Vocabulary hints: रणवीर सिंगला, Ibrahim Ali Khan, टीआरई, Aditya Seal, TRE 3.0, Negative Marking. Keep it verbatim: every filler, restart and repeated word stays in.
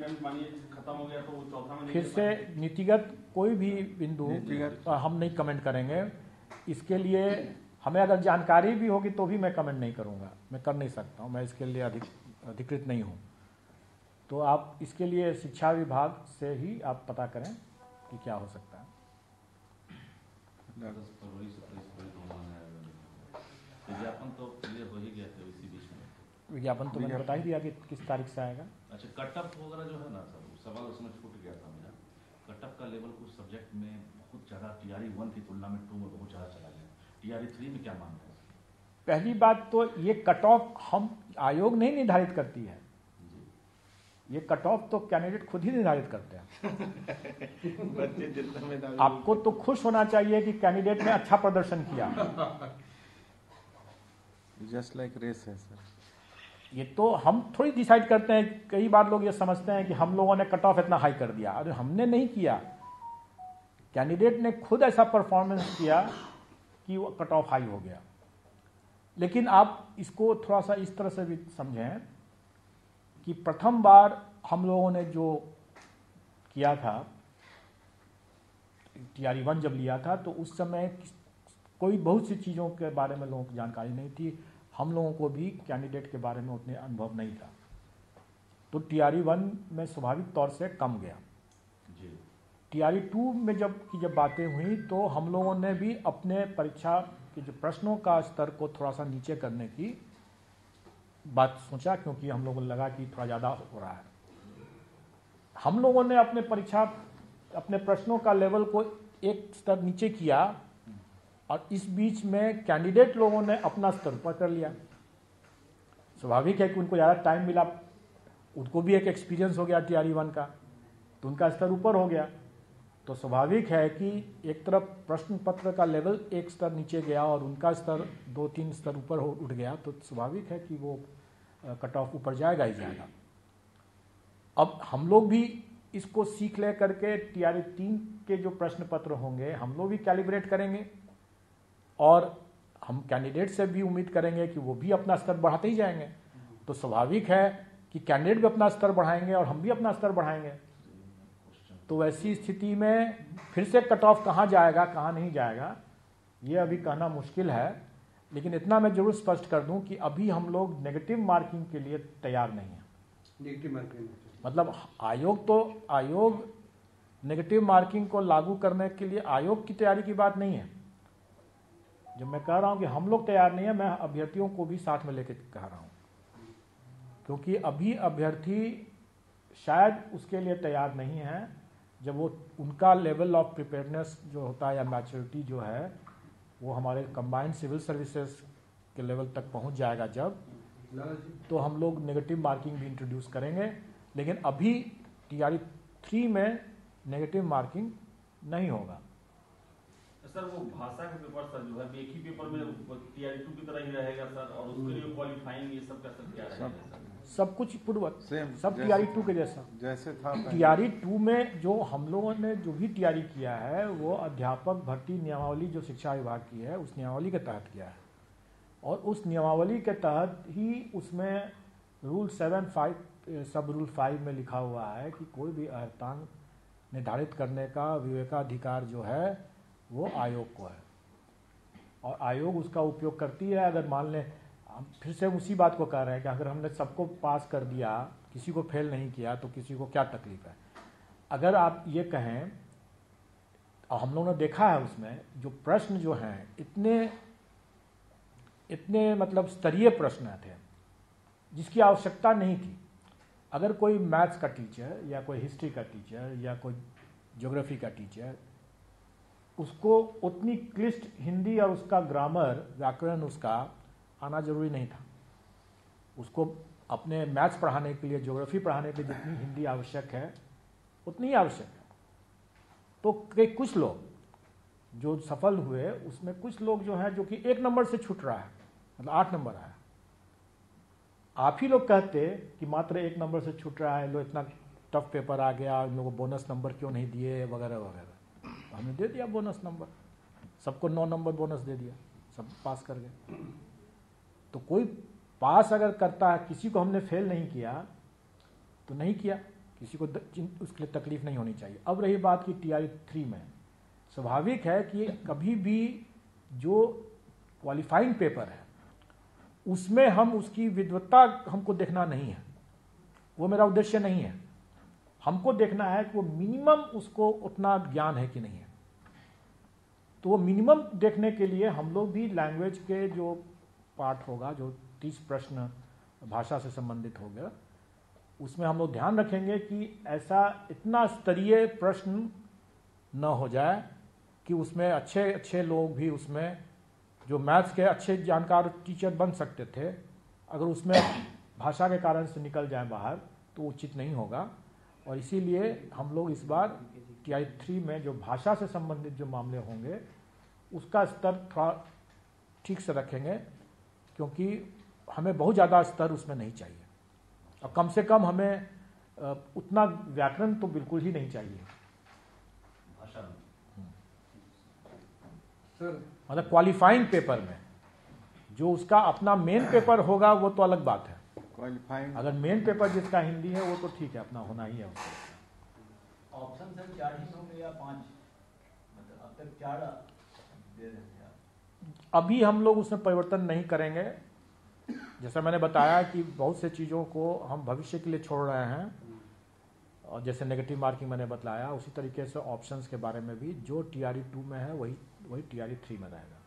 Payment मानिए खत्म हो गया तो वो चौथा महीने फिर से नीतिगत कोई भी बिंदु हम नहीं कमेंट करेंगे। इसके लिए हमें अगर जानकारी भी होगी तो भी मैं कमेंट नहीं करूंगा, मैं कर नहीं सकता हूं, मैं इसके लिए अधिक अधिकृत नहीं हूं। तो आप इसके लिए शिक्षा विभाग से ही आप पता करें कि क्या हो सकता है। विज्ञापन तो क्लियर हो ही गया था इसी बीच में। विज्ञापन तो मैंने बता ही दिया कि किस तारीख से आएगा। अच्छा, कट ऑफ वगैरह जो है ना सर, सवाल उसमें छूट गया था मेरा। कट ऑफ का लेवल कुछ सब्जेक्ट में बहुत ज़्यादा टीआरई वन की तुलना में टू में बहुत ज़्यादा चला गया, टीआरई थ्री में क्या मांग रहे हैं? पहली बात तो ये कट ऑफ हम आयोग नहीं निर्धारित करती है, ये कट ऑफ तो कैंडिडेट खुद ही निर्धारित करते हैं। बच्चे आपको तो खुश होना चाहिए कि कैंडिडेट ने अच्छा प्रदर्शन किया। जस्ट लाइक रेस है सर, ये तो हम थोड़ी डिसाइड करते हैं। कई बार लोग ये समझते हैं कि हम लोगों ने कट ऑफ इतना हाई कर दिया, अरे हमने नहीं किया, कैंडिडेट ने खुद ऐसा परफॉर्मेंस किया कि वो कट ऑफ हाई हो गया। लेकिन आप इसको थोड़ा सा इस तरह से भी समझें कि प्रथम बार हम लोगों ने जो किया था, टीआरई वन जब लिया था तो उस समय कोई बहुत सी चीज़ों के बारे में लोगों को जानकारी नहीं थी, हम लोगों को भी कैंडिडेट के बारे में उतने अनुभव नहीं था, तो टीआरई वन में स्वाभाविक तौर से कम गया। टीआरई टू में जब की जब बातें हुई तो हम लोगों ने भी अपने परीक्षा के जो प्रश्नों का स्तर को थोड़ा सा नीचे करने की बात सोचा, क्योंकि हम लोगों को लगा कि थोड़ा ज़्यादा हो रहा है। हम लोगों ने अपने परीक्षा अपने प्रश्नों का लेवल को एक स्तर नीचे किया और इस बीच में कैंडिडेट लोगों ने अपना स्तर ऊपर कर लिया। स्वाभाविक है कि उनको ज़्यादा टाइम मिला, उनको भी एक एक्सपीरियंस हो गया टीआरई वन का, तो उनका स्तर ऊपर हो गया। तो स्वाभाविक है कि एक तरफ प्रश्न पत्र का लेवल एक स्तर नीचे गया और उनका स्तर दो तीन स्तर ऊपर हो उठ गया, तो स्वाभाविक है कि वो कट ऑफ ऊपर जाएगा ही जाएगा। अब हम लोग भी इसको सीख ले करके टीआरई तीन के जो प्रश्न पत्र होंगे हम लोग भी कैलिब्रेट करेंगे और हम कैंडिडेट से भी उम्मीद करेंगे कि वो भी अपना स्तर बढ़ाते ही जाएंगे। तो स्वाभाविक है कि कैंडिडेट भी अपना स्तर बढ़ाएंगे और हम भी अपना स्तर बढ़ाएंगे। तो ऐसी स्थिति में फिर से कट ऑफ कहाँ जाएगा कहाँ नहीं जाएगा ये अभी कहना मुश्किल है, लेकिन इतना मैं जरूर स्पष्ट कर दूं कि अभी हम लोग नेगेटिव मार्किंग के लिए तैयार नहीं हैं। नेगेटिव मार्किंग मतलब आयोग तो आयोग नेगेटिव मार्किंग को लागू करने के लिए आयोग की तैयारी की बात नहीं है। जब मैं कह रहा हूँ कि हम लोग तैयार नहीं है, मैं अभ्यर्थियों को भी साथ में लेकर कह रहा हूँ, क्योंकि अभी अभ्यर्थी शायद उसके लिए तैयार नहीं है जब वो उनका लेवल ऑफ प्रिपेयरनेस जो होता है या मैच्योरिटी जो है वो हमारे कंबाइंड सिविल सर्विसेज के लेवल तक पहुंच जाएगा जब, तो हम लोग नेगेटिव मार्किंग भी इंट्रोड्यूस करेंगे। लेकिन अभी टीआरई थ्री में नेगेटिव मार्किंग नहीं होगा। सर वो भाषा के पेपर सर जो है एक ही पेपर में टीआरई टू की तरह ही रहेगा सर, और उसके लिए क्वालिफाइंग ये सब का सब क्या रहेगा? सब कुछ पूर्वक सब टीआरई टू के जैसा जैसे था। टीआरई टू में जो हम लोगों ने जो भी तैयारी किया है वो अध्यापक भर्ती नियमावली जो शिक्षा विभाग की है उस नियमावली के तहत किया है, और उस नियमावली के तहत ही उसमें रूल सेवन फाइव सब रूल फाइव में लिखा हुआ है कि कोई भी अर्थांग निर्धारित करने का विवेकाधिकार जो है वो आयोग को है और आयोग उसका उपयोग करती है। अगर मान लें, हम फिर से उसी बात को कह रहे हैं कि अगर हमने सबको पास कर दिया किसी को फेल नहीं किया तो किसी को क्या तकलीफ है? अगर आप ये कहें, और हम लोगों ने देखा है उसमें जो प्रश्न जो हैं इतने इतने मतलब स्तरीय प्रश्न थे जिसकी आवश्यकता नहीं थी। अगर कोई मैथ्स का टीचर या कोई हिस्ट्री का टीचर या कोई ज्योग्राफी का टीचर उसको उतनी क्लिष्ट हिंदी और उसका ग्रामर व्याकरण उसका आना जरूरी नहीं था, उसको अपने मैथ्स पढ़ाने के लिए ज्योग्राफी पढ़ाने के लिए जितनी हिंदी आवश्यक है उतनी ही आवश्यक है। तो कुछ लोग जो सफल हुए उसमें कुछ लोग जो हैं जो कि एक नंबर से छूट रहा है, मतलब आठ नंबर आया। आप ही लोग कहते कि मात्र एक नंबर से छूट रहा है, लो इतना टफ पेपर आ गया, इन लोगों को बोनस नंबर क्यों नहीं दिए वगैरह वगैरह। तो हमने दे दिया बोनस नंबर, सबको नौ नंबर बोनस दे दिया, सब पास कर गए। तो कोई पास अगर करता है, किसी को हमने फेल नहीं किया तो नहीं किया, किसी को उसके लिए तकलीफ नहीं होनी चाहिए। अब रही बात कि टी आर थ्री में स्वाभाविक है कि कभी भी जो क्वालिफाइंग पेपर है उसमें हम उसकी विद्वत्ता हमको देखना नहीं है, वो मेरा उद्देश्य नहीं है। हमको देखना है कि वो मिनिमम उसको उतना ज्ञान है कि नहीं है। तो वो मिनिमम देखने के लिए हम लोग भी लैंग्वेज के जो पार्ट होगा, जो तीस प्रश्न भाषा से संबंधित होगा, उसमें हम लोग ध्यान रखेंगे कि ऐसा इतना स्तरीय प्रश्न न हो जाए कि उसमें अच्छे अच्छे लोग भी, उसमें जो मैथ्स के अच्छे जानकार टीचर बन सकते थे, अगर उसमें भाषा के कारण से निकल जाए बाहर तो उचित नहीं होगा। और इसीलिए हम लोग इस बार टी आई थ्री में जो भाषा से संबंधित जो मामले होंगे उसका स्तर थोड़ा ठीक से रखेंगे, क्योंकि हमें बहुत ज़्यादा स्तर उसमें नहीं चाहिए। और कम से कम हमें उतना व्याकरण तो बिल्कुल ही नहीं चाहिए। मतलब क्वालिफाइंग पेपर में जो उसका अपना मेन पेपर होगा वो तो अलग बात है, क्वालिफाइंग अगर मेन पेपर जिसका हिंदी है वो तो ठीक है, अपना होना ही है। ऑप्शन सर चार ही होंगे या पांच? मतलब अब तक चार दे रहे थे आप। अभी हम लोग उसमें परिवर्तन नहीं करेंगे। जैसा मैंने बताया कि बहुत से चीज़ों को हम भविष्य के लिए छोड़ रहे हैं, और जैसे नेगेटिव मार्किंग मैंने बताया, उसी तरीके से ऑप्शंस के बारे में भी जो टी आर ई टू में है वही वही टी आर ई थ्री में रहेगा।